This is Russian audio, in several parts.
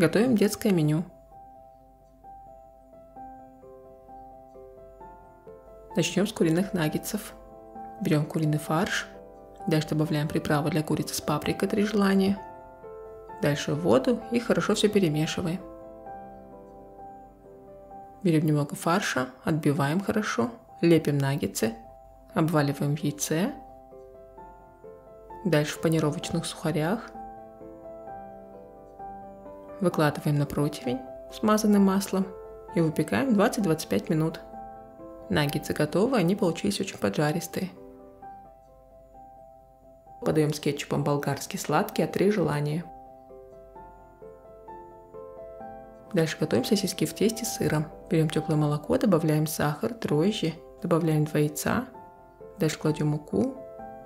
Готовим детское меню. Начнем с куриных наггетсов. Берем куриный фарш. Дальше добавляем приправу для курицы с паприкой 3 желания. Дальше воду и хорошо все перемешиваем. Берем немного фарша, отбиваем хорошо, лепим наггетсы, обваливаем в яйце. Дальше в панировочных сухарях выкладываем на противень, смазанный маслом, и выпекаем 20-25 минут. Наггетсы готовы, они получились очень поджаристые. Подаем с кетчупом болгарский сладкий от 3 желания. Дальше готовим сосиски в тесте с сыром. Берем теплое молоко, добавляем сахар, дрожжи, добавляем 2 яйца. Дальше кладем муку,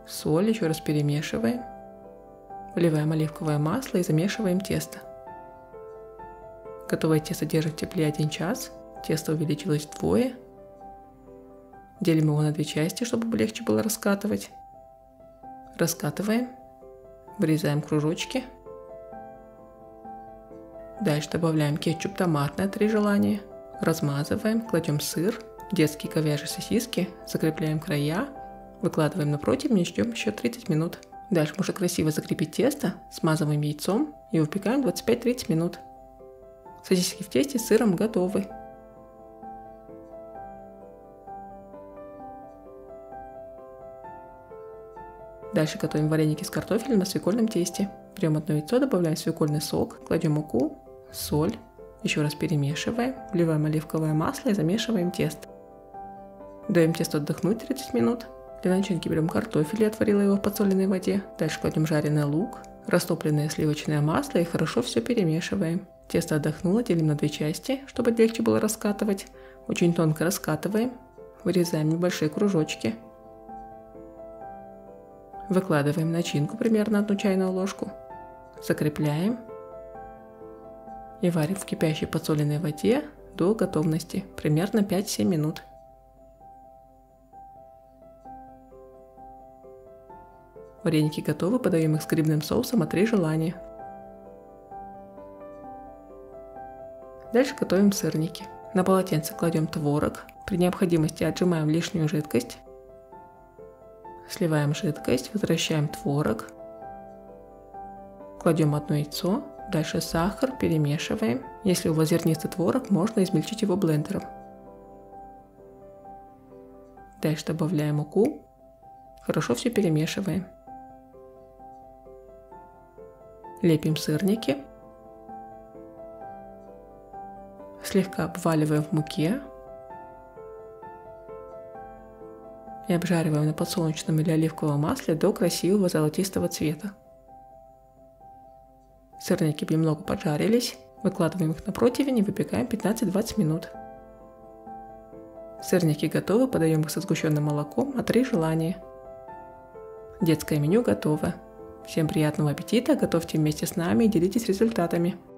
соль, еще раз перемешиваем. Выливаем оливковое масло и замешиваем тесто. Готовое тесто держим в тепле 1 час. Тесто увеличилось вдвое. Делим его на 2 части, чтобы легче было раскатывать. Раскатываем. Вырезаем кружочки. Дальше добавляем кетчуп томатный от 3 желания, размазываем, кладем сыр, детские говяжьи сосиски, закрепляем края, выкладываем на противень и ждем еще 30 минут. Дальше можно красиво закрепить тесто, смазываем яйцом и выпекаем 25-30 минут. Сосиски в тесте с сыром готовы. Дальше готовим вареники с картофелем на свекольном тесте. Берем 1 яйцо, добавляем свекольный сок, кладем муку, соль, еще раз перемешиваем, вливаем оливковое масло и замешиваем тесто. Даем тесту отдохнуть 30 минут. Для начинки берем картофель, я отварила его в подсоленной воде. Дальше кладем жареный лук, растопленное сливочное масло и хорошо все перемешиваем. Тесто отдохнуло, делим на 2 части, чтобы легче было раскатывать. Очень тонко раскатываем, вырезаем небольшие кружочки. Выкладываем начинку, примерно 1 чайную ложку, закрепляем и варим в кипящей подсоленной воде до готовности, примерно 5-7 минут. Вареники готовы, подаем их с грибным соусом от 3 желания. Дальше готовим сырники. На полотенце кладем творог, при необходимости отжимаем лишнюю жидкость. Сливаем жидкость, возвращаем творог, кладем 1 яйцо, дальше сахар, перемешиваем. Если у вас зернистый творог, можно измельчить его блендером. Дальше добавляем муку, хорошо все перемешиваем. Лепим сырники, слегка обваливаем в муке. И обжариваем на подсолнечном или оливковом масле до красивого золотистого цвета. Сырники немного поджарились, выкладываем их на противень и выпекаем 15-20 минут. Сырники готовы, подаем их со сгущенным молоком от 3 желания. Детское меню готово. Всем приятного аппетита, готовьте вместе с нами и делитесь результатами.